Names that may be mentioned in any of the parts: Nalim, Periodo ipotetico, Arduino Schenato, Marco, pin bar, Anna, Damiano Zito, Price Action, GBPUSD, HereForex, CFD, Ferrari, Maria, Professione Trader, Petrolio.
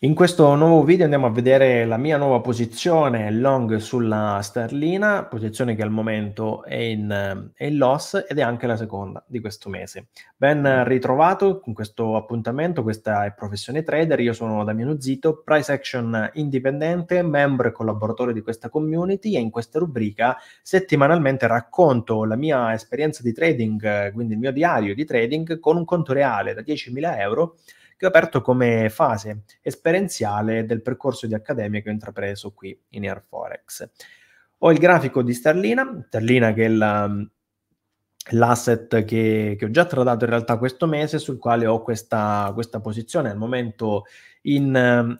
In questo nuovo video andiamo a vedere la mia nuova posizione long sulla sterlina, posizione che al momento è in loss ed è anche la seconda di questo mese. Ben ritrovato con questo appuntamento, questa è Professione Trader, io sono Damiano Zito, Price Action indipendente, membro e collaboratore di questa community, e in questa rubrica settimanalmente racconto la mia esperienza di trading, quindi il mio diario di trading con un conto reale da 10.000 euro che ho aperto come fase esperienziale del percorso di accademia che ho intrapreso qui in HereForex. Ho il grafico di sterlina che è l'asset che ho già tradato in realtà questo mese, sul quale ho questa posizione al momento in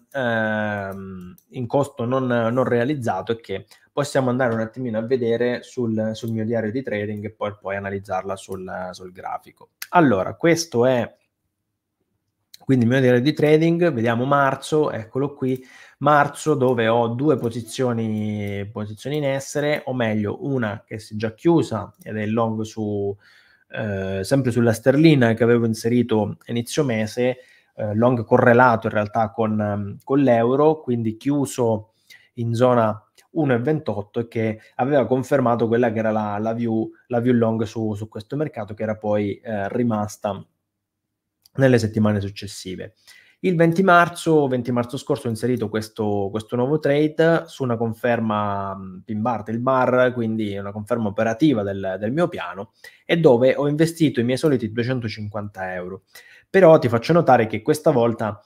costo non realizzato, e che possiamo andare un attimino a vedere sul mio diario di trading e poi analizzarla sul grafico. Allora, questo è quindi il mio diario di trading, vediamo marzo, eccolo qui, marzo, dove ho due posizioni in essere, o meglio una che si è già chiusa ed è long sempre sulla sterlina che avevo inserito inizio mese, long correlato in realtà con l'euro, quindi chiuso in zona 1,28, e che aveva confermato quella che era la view long su questo mercato, che era poi rimasta nelle settimane successive. Il 20 marzo scorso ho inserito questo nuovo trade su una conferma pin bar del bar, quindi una conferma operativa del mio piano, e dove ho investito i miei soliti 250 euro. Però ti faccio notare che questa volta,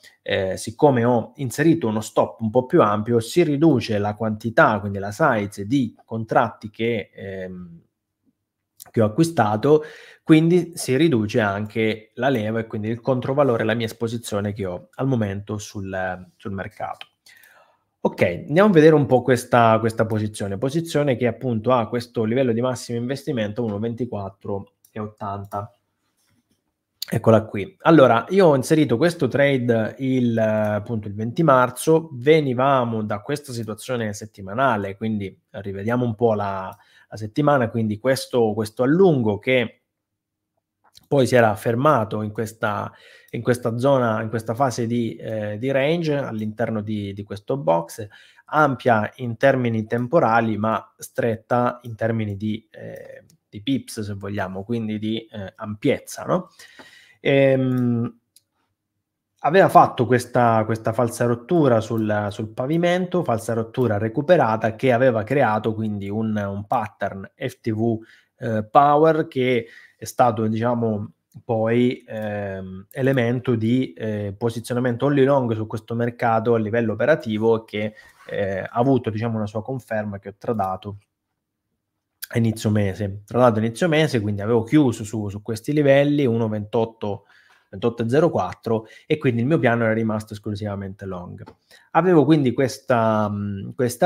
siccome ho inserito uno stop un po' più ampio, si riduce la quantità, quindi la size di contratti che ho acquistato, quindi si riduce anche la leva e quindi il controvalore, la mia esposizione che ho al momento sul mercato. Ok, andiamo a vedere un po' questa posizione che appunto ha questo livello di massimo investimento 1,24,80. Eccola qui. Allora, io ho inserito questo trade appunto il 20 marzo, venivamo da questa situazione settimanale, quindi rivediamo un po' la settimana, quindi questo allungo che poi si era fermato in questa zona, in questa fase di range all'interno di questo box, ampia in termini temporali ma stretta in termini di pips, se vogliamo, quindi di ampiezza, no? Aveva fatto questa falsa rottura sul pavimento, falsa rottura recuperata, che aveva creato quindi un pattern FTV Power, che è stato, diciamo, poi elemento di posizionamento only long su questo mercato a livello operativo, che ha avuto, diciamo, una sua conferma che ho tradato a inizio mese. Quindi avevo chiuso su questi livelli 1,28,04, e quindi il mio piano era rimasto esclusivamente long. Avevo quindi questa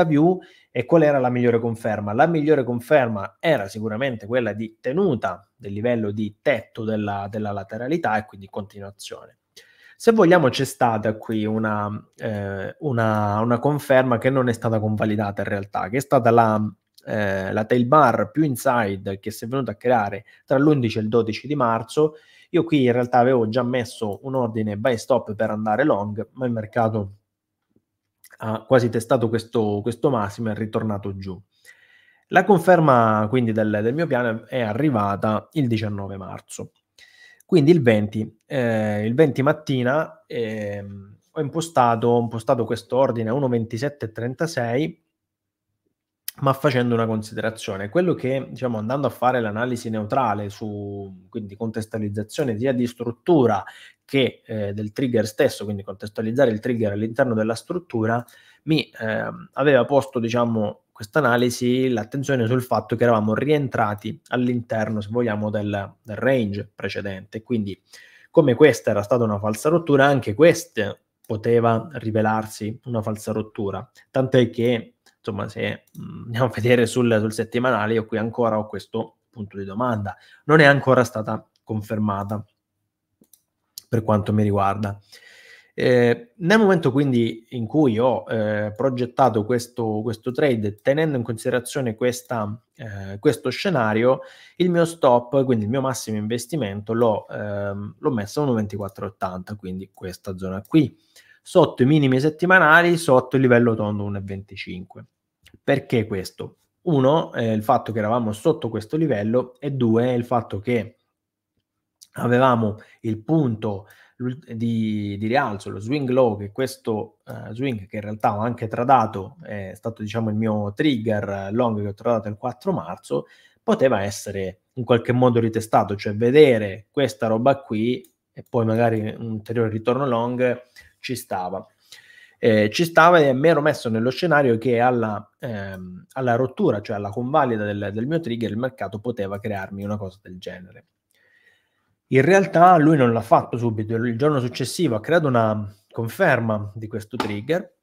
view, e qual era la migliore conferma? La migliore conferma era sicuramente quella di tenuta del livello di tetto della lateralità, e quindi continuazione. Se vogliamo, c'è stata qui una conferma che non è stata convalidata in realtà, che è stata la tail bar più inside che si è venuta a creare tra l'11 e il 12 di marzo. Io qui in realtà avevo già messo un ordine buy stop per andare long, ma il mercato ha quasi testato questo massimo e è ritornato giù. La conferma quindi del mio piano è arrivata il 19 marzo. Quindi il 20 mattina ho impostato questo ordine a 1,27,36, ma facendo una considerazione, quello che, diciamo, andando a fare l'analisi neutrale quindi contestualizzazione sia di struttura che del trigger stesso, quindi contestualizzare il trigger all'interno della struttura, mi aveva posto, diciamo, quest'analisi, l'attenzione sul fatto che eravamo rientrati all'interno, se vogliamo, del range precedente. Quindi, come questa era stata una falsa rottura, anche questa poteva rivelarsi una falsa rottura, tant'è che, insomma, se andiamo a vedere sul settimanale, io qui ancora ho questo punto di domanda. Non è ancora stata confermata per quanto mi riguarda. Nel momento quindi in cui ho progettato questo trade, tenendo in considerazione questo scenario, il mio stop, quindi il mio massimo investimento, l'ho messo a 1,24,80, quindi questa zona qui. sotto i minimi settimanali, sotto il livello tondo 1,25. Perché questo? Uno, il fatto che eravamo sotto questo livello, e due, il fatto che avevamo il punto di rialzo, lo swing low, che questo swing che in realtà ho anche tradato, è stato diciamo il mio trigger long che ho tradato il 4 marzo, poteva essere in qualche modo ritestato, cioè vedere questa roba qui e poi magari un ulteriore ritorno long ci stava. Ci stava e mi ero messo nello scenario che alla rottura, cioè alla convalida del mio trigger, il mercato poteva crearmi una cosa del genere. In realtà lui non l'ha fatto subito, il giorno successivo ha creato una conferma di questo trigger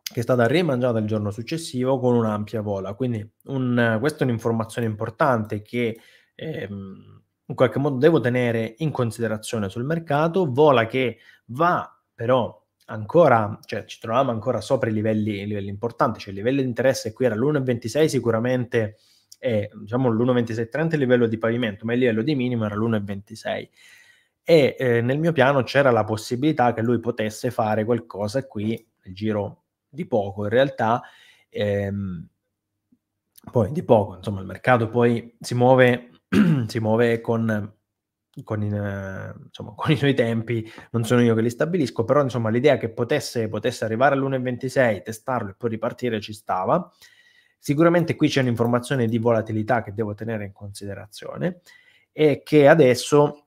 che è stata rimangiata il giorno successivo con un'ampia vola. Quindi questa è un'informazione importante che in qualche modo devo tenere in considerazione sul mercato. Vola che va però ancora, cioè ci trovavamo ancora sopra i livelli importanti, cioè il livello di interesse qui era l'1,26, sicuramente è diciamo l'1,2630 il livello di pavimento, ma il livello di minimo era l'1,26 e nel mio piano c'era la possibilità che lui potesse fare qualcosa qui nel giro di poco, in realtà poi di poco, insomma il mercato poi si muove con i suoi tempi, non sono io che li stabilisco, però insomma l'idea che potesse arrivare all'1,26, testarlo e poi ripartire ci stava. Sicuramente qui c'è un'informazione di volatilità che devo tenere in considerazione e che adesso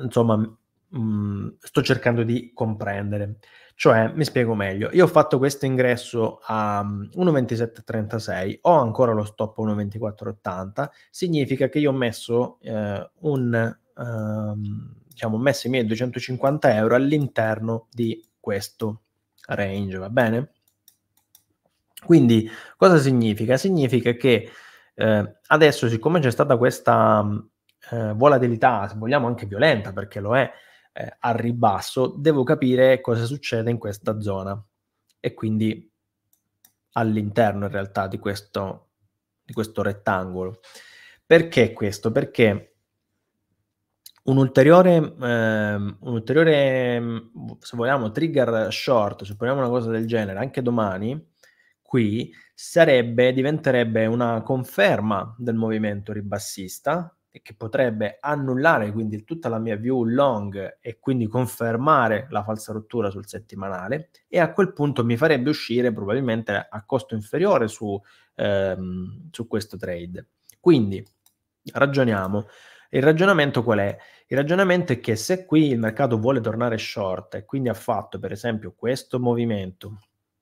insomma sto cercando di comprendere, cioè mi spiego meglio. Io ho fatto questo ingresso a 1,2736, ho ancora lo stop a 1,2480, significa che io ho messo diciamo i miei 250 euro all'interno di questo range, va bene? Quindi cosa significa? Significa che adesso, siccome c'è stata questa volatilità, se vogliamo anche violenta, perché lo è, al ribasso, devo capire cosa succede in questa zona e quindi all'interno in realtà di questo rettangolo. Perché questo? Perché un ulteriore, se vogliamo, trigger short, supponiamo una cosa del genere anche domani, qui diventerebbe una conferma del movimento ribassista che potrebbe annullare quindi tutta la mia view long e quindi confermare la falsa rottura sul settimanale, e a quel punto mi farebbe uscire probabilmente a costo inferiore su questo trade. Quindi ragioniamo. Il ragionamento qual è? Il ragionamento è che se qui il mercato vuole tornare short e quindi ha fatto per esempio questo movimento,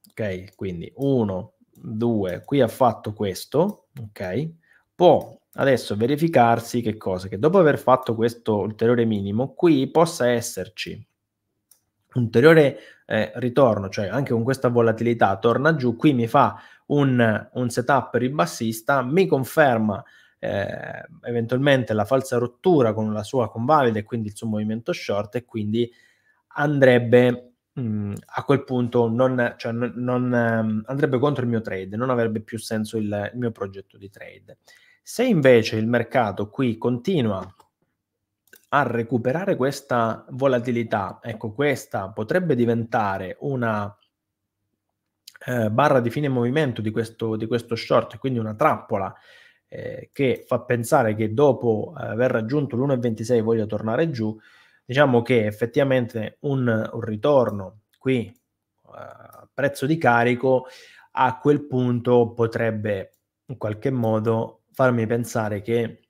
ok? Quindi 1, 2, qui ha fatto questo, ok? Poi adesso verificarsi che cosa? Che dopo aver fatto questo ulteriore minimo, qui possa esserci un ulteriore ritorno, cioè anche con questa volatilità torna giù, qui mi fa un setup ribassista, mi conferma eventualmente la falsa rottura con la sua convalida e quindi il suo movimento short, e quindi andrebbe a quel punto andrebbe contro il mio trade, non avrebbe più senso il mio progetto di trade. Se invece il mercato qui continua a recuperare questa volatilità, ecco, questa potrebbe diventare una barra di fine movimento di questo short, quindi una trappola che fa pensare che dopo aver raggiunto l'1,26 voglia tornare giù, diciamo che effettivamente un ritorno qui a prezzo di carico a quel punto potrebbe in qualche modo farmi pensare che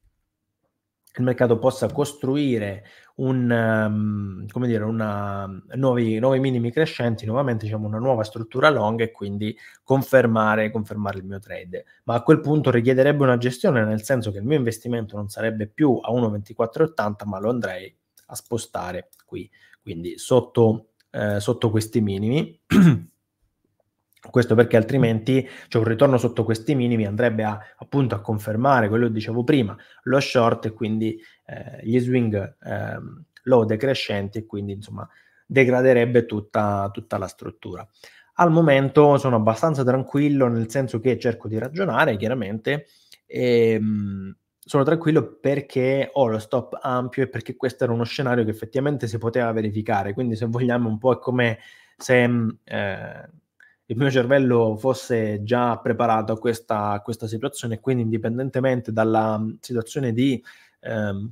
il mercato possa costruire nuovi minimi crescenti, nuovamente diciamo una nuova struttura long e quindi confermare il mio trade. Ma a quel punto richiederebbe una gestione, nel senso che il mio investimento non sarebbe più a 1,2480, ma lo andrei a spostare qui, quindi sotto questi minimi. Questo perché altrimenti un ritorno sotto questi minimi andrebbe appunto a confermare quello che dicevo prima, lo short, e quindi gli swing low decrescenti, e quindi insomma degraderebbe tutta la struttura. Al momento sono abbastanza tranquillo, nel senso che cerco di ragionare chiaramente e sono tranquillo perché ho lo stop ampio e perché questo era uno scenario che effettivamente si poteva verificare. Quindi, se vogliamo, un po' è come se il mio cervello fosse già preparato a questa situazione, quindi indipendentemente dalla situazione di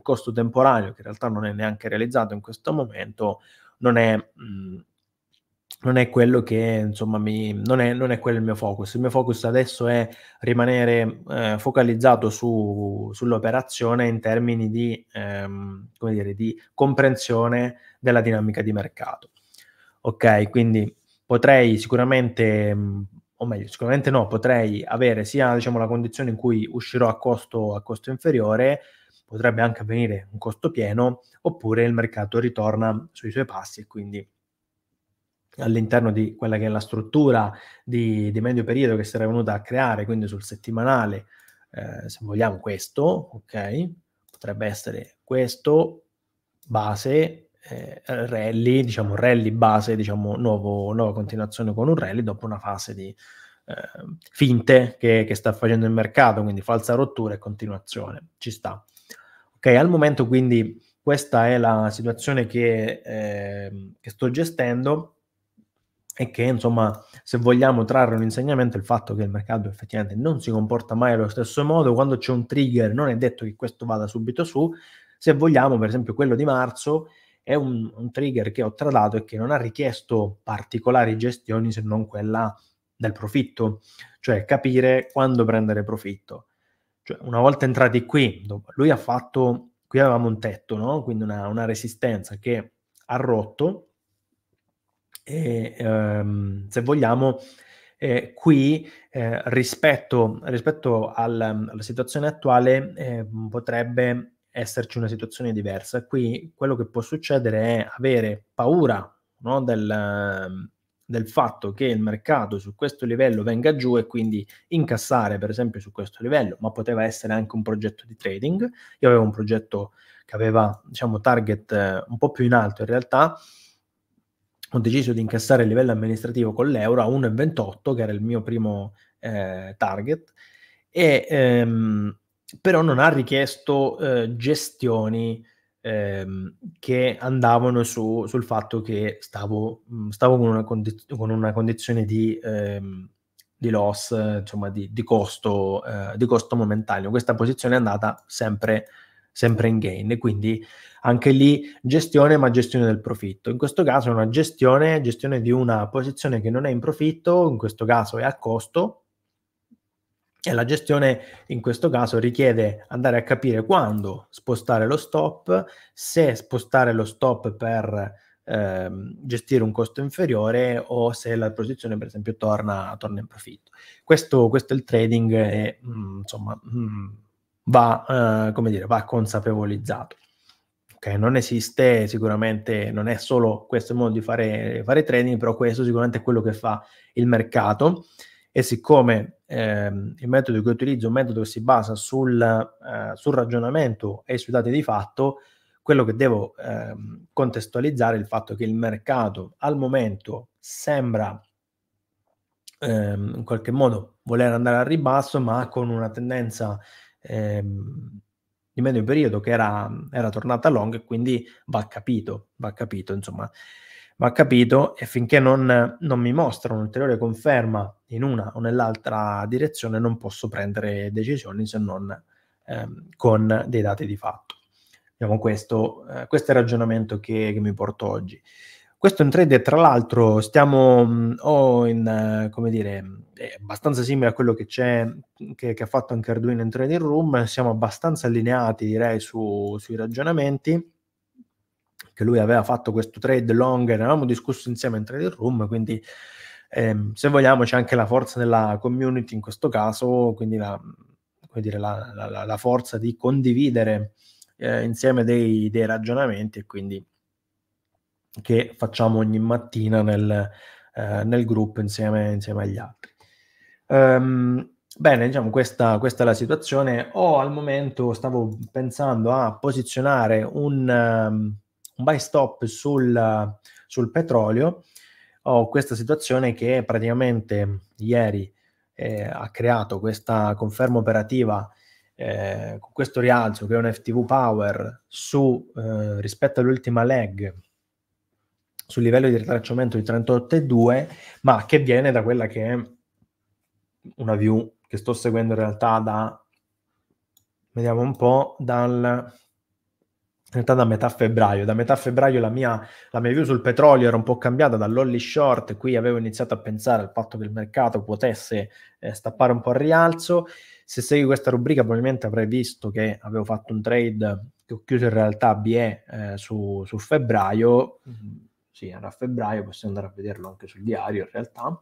costo temporaneo, che in realtà non è neanche realizzato in questo momento, non è quello che, insomma, non è quello il mio focus. Il mio focus adesso è rimanere focalizzato sull'operazione in termini di, come dire, di comprensione della dinamica di mercato. Ok, quindi potrei sicuramente, o meglio, sicuramente no, potrei avere sia, diciamo, la condizione in cui uscirò a costo inferiore, potrebbe anche avvenire un costo pieno, oppure il mercato ritorna sui suoi passi e quindi all'interno di quella che è la struttura di medio periodo che si era venuta a creare, quindi sul settimanale, se vogliamo questo, ok? Potrebbe essere questo, base, rally, diciamo rally base, diciamo nuova continuazione con un rally dopo una fase di finte che sta facendo il mercato, quindi falsa rottura e continuazione, ci sta. Ok, al momento quindi questa è la situazione che sto gestendo, e che, insomma, se vogliamo trarre un insegnamento, il fatto che il mercato effettivamente non si comporta mai allo stesso modo. Quando c'è un trigger non è detto che questo vada subito su. Se vogliamo, per esempio, quello di marzo è un trigger che ho tradato e che non ha richiesto particolari gestioni, se non quella del profitto, cioè capire quando prendere profitto. Cioè, una volta entrati qui, lui ha fatto, qui avevamo un tetto, no? Quindi una resistenza che ha rotto, e se vogliamo qui rispetto alla situazione attuale potrebbe esserci una situazione diversa. Qui quello che può succedere è avere paura, no, del fatto che il mercato su questo livello venga giù e quindi incassare, per esempio, su questo livello, ma poteva essere anche un progetto di trading. Io avevo un progetto che aveva, diciamo, target un po' più in alto in realtà. Ho deciso di incassare il livello amministrativo con l'euro a 1,28, che era il mio primo target, e, però non ha richiesto gestioni che andavano sul fatto che stavo con una condizione di loss, insomma di costo momentaneo. Questa posizione è andata sempre in gain, quindi anche lì gestione, ma gestione del profitto. In questo caso è una gestione di una posizione che non è in profitto, in questo caso è a costo, e la gestione in questo caso richiede andare a capire quando spostare lo stop, se spostare lo stop per gestire un costo inferiore o se la posizione, per esempio, torna in profitto. Questo è il trading e, insomma, va, come dire, va consapevolizzato. Okay? Non esiste sicuramente, non è solo questo il modo di fare trading, però questo sicuramente è quello che fa il mercato, e siccome il metodo che utilizzo è un metodo che si basa sul ragionamento e sui dati di fatto, quello che devo contestualizzare è il fatto che il mercato al momento sembra in qualche modo voler andare al ribasso, ma con una tendenza di medio periodo che era tornata long, e quindi va capito, insomma, va capito, e finché non mi mostra un'ulteriore conferma in una o nell'altra direzione non posso prendere decisioni, se non con dei dati di fatto. Diciamo, questo è il ragionamento che mi porto oggi. Questo è un trade, tra l'altro, come dire, è abbastanza simile a quello che ha fatto anche Arduino in Trading Room. Siamo abbastanza allineati, direi, sui ragionamenti, che lui aveva fatto questo trade long, ne avevamo discusso insieme in Trading Room, quindi se vogliamo c'è anche la forza della community in questo caso, quindi la forza di condividere insieme dei ragionamenti, e quindi che facciamo ogni mattina nel gruppo insieme agli altri. Bene, diciamo, questa è la situazione. Al momento stavo pensando a posizionare un buy stop sul petrolio. Ho questa situazione che praticamente ieri ha creato questa conferma operativa con questo rialzo che è un FTV Power su, rispetto all'ultima leg, sul livello di ritracciamento di 38,2, ma che viene da quella che è una view che sto seguendo in realtà da, vediamo un po', da metà febbraio. Da metà febbraio la mia view sul petrolio era un po' cambiata dall'holly short, qui avevo iniziato a pensare al fatto che il mercato potesse stappare un po' al rialzo. Se segui questa rubrica probabilmente avrai visto che avevo fatto un trade che ho chiuso in realtà BE su febbraio, sì, era febbraio, possiamo andare a vederlo anche sul diario in realtà,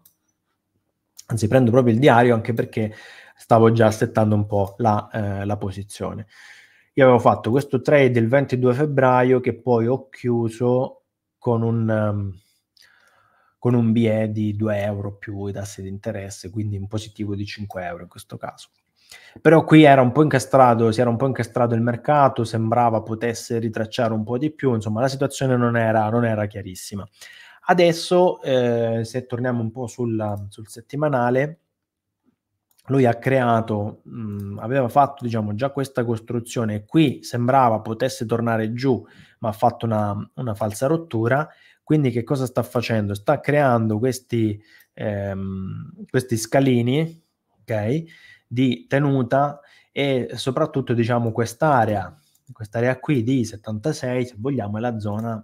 anzi prendo proprio il diario anche perché stavo già settando un po' la posizione. Io avevo fatto questo trade il 22 febbraio che poi ho chiuso con un BE di 2 euro più i tassi di interesse, quindi in positivo di 5 euro in questo caso. Però qui era un po' incastrato, si era un po' incastrato il mercato, sembrava potesse ritracciare un po' di più, insomma la situazione non era chiarissima. Adesso se torniamo un po' sul settimanale, lui ha creato, aveva fatto diciamo già questa costruzione, qui sembrava potesse tornare giù ma ha fatto una falsa rottura, quindi che cosa sta facendo? Sta creando questi scalini, ok, di tenuta e soprattutto diciamo quest'area qui di 76, se vogliamo, è la zona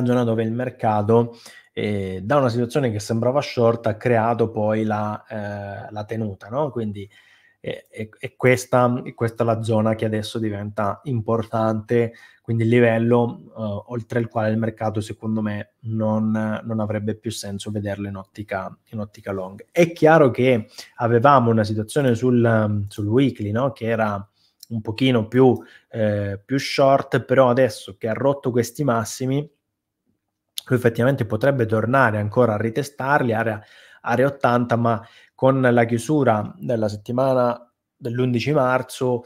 dove il mercato da una situazione che sembrava short ha creato poi la tenuta, no? Quindi è questa la zona che adesso diventa importante, quindi il livello oltre il quale il mercato secondo me non avrebbe più senso vederlo in ottica long. È chiaro che avevamo una situazione sul weekly, no? Che era un pochino più short, però adesso che ha rotto questi massimi lui effettivamente potrebbe tornare ancora a ritestarli, area 80, ma con la chiusura della settimana dell'11 marzo,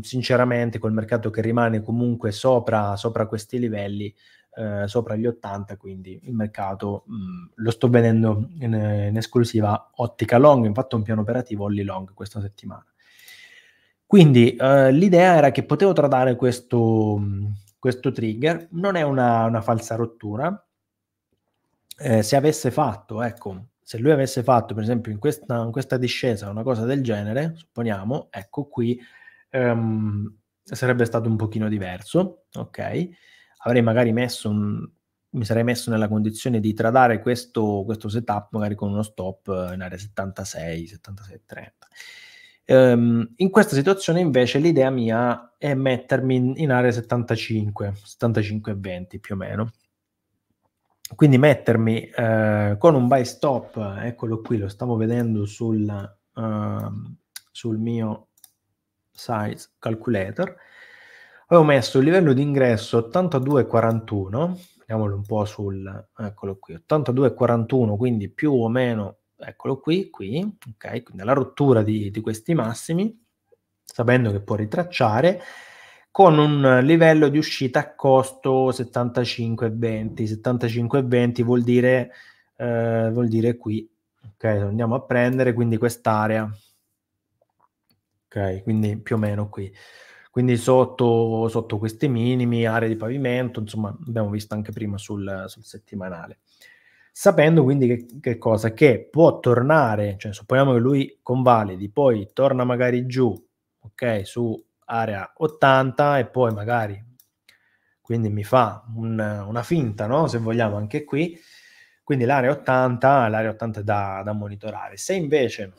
sinceramente col mercato che rimane comunque sopra questi livelli, sopra gli 80, quindi il mercato lo sto vedendo in esclusiva ottica long, infatti un piano operativo only long questa settimana. Quindi l'idea era che potevo tradare questo trigger, non è una falsa rottura. Se avesse fatto, ecco, se lui avesse fatto per esempio in questa discesa una cosa del genere, supponiamo, ecco qui sarebbe stato un pochino diverso, ok? Avrei magari messo mi sarei messo nella condizione di tradare questo setup magari con uno stop in area 76, 76,30. In questa situazione invece l'idea mia è mettermi in area 75,20 più o meno, quindi mettermi con un buy stop, eccolo qui, lo stavo vedendo sul mio size calculator, avevo messo il livello di ingresso 82,41, vediamolo un po' eccolo qui, 82,41, quindi più o meno, eccolo qui, ok, quindi la rottura di questi massimi, sapendo che può ritracciare, con un livello di uscita a costo 75,20. 75,20 vuol dire qui, ok, andiamo a prendere quindi quest'area, ok, quindi più o meno qui, quindi sotto questi minimi, aree di pavimento, insomma abbiamo visto anche prima sul settimanale. Sapendo quindi che cosa? Che può tornare, cioè supponiamo che lui convalidi, poi torna magari giù, ok, su area 80 e poi magari, quindi mi fa una finta, no? Se vogliamo anche qui, quindi l'area 80 è da monitorare. Se invece,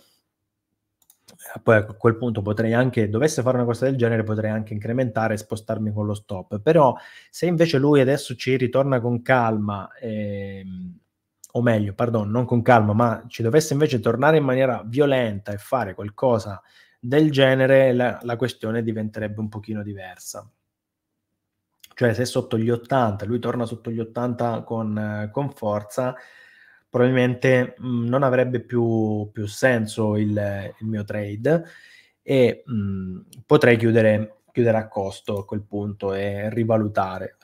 poi a quel punto potrei anche, dovesse fare una cosa del genere, potrei anche incrementare e spostarmi con lo stop, però se invece lui adesso ci ritorna con calma, o meglio, pardon, non con calma, ma ci dovesse invece tornare in maniera violenta e fare qualcosa del genere, la questione diventerebbe un pochino diversa. Cioè se sotto gli 80, lui torna sotto gli 80 con forza, probabilmente non avrebbe più senso il mio trade e potrei chiudere a costo a quel punto e rivalutare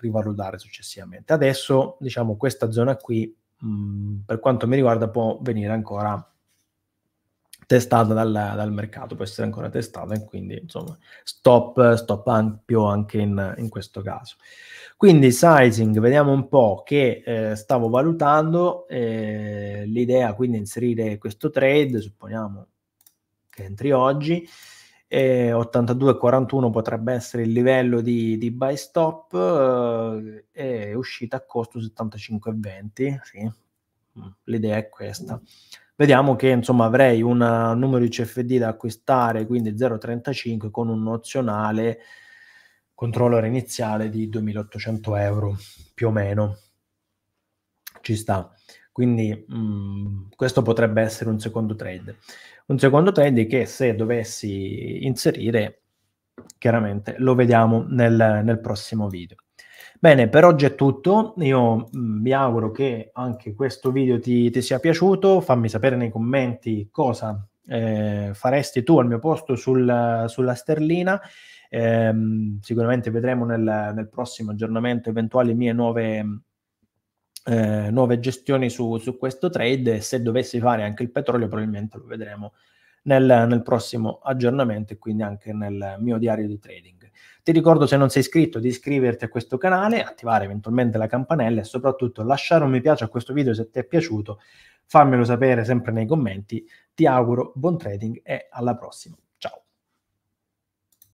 successivamente. Adesso, diciamo, questa zona qui, per quanto mi riguarda, può venire ancora testata dal mercato, può essere ancora testata, e quindi insomma stop ampio anche in questo caso. Quindi sizing, vediamo un po' che stavo valutando, l'idea quindi è inserire questo trade, supponiamo che entri oggi, 82,41 potrebbe essere il livello di buy stop, e uscita a costo 75,20, sì, l'idea è questa. Vediamo che insomma avrei un numero di CFD da acquistare, quindi 0,35 con un opzionale controller iniziale di 2.800 euro più o meno, ci sta. Quindi questo potrebbe essere un secondo trade. Un secondo trade che se dovessi inserire chiaramente lo vediamo nel prossimo video. Bene, per oggi è tutto, io vi auguro che anche questo video ti sia piaciuto, fammi sapere nei commenti cosa faresti tu al mio posto sulla sterlina, sicuramente vedremo nel prossimo aggiornamento eventuali mie nuove gestioni su questo trade, e se dovessi fare anche il petrolio probabilmente lo vedremo nel prossimo aggiornamento e quindi anche nel mio diario di trading. Ti ricordo, se non sei iscritto, di iscriverti a questo canale, attivare eventualmente la campanella e soprattutto lasciare un mi piace a questo video se ti è piaciuto, fammelo sapere sempre nei commenti. Ti auguro buon trading e alla prossima.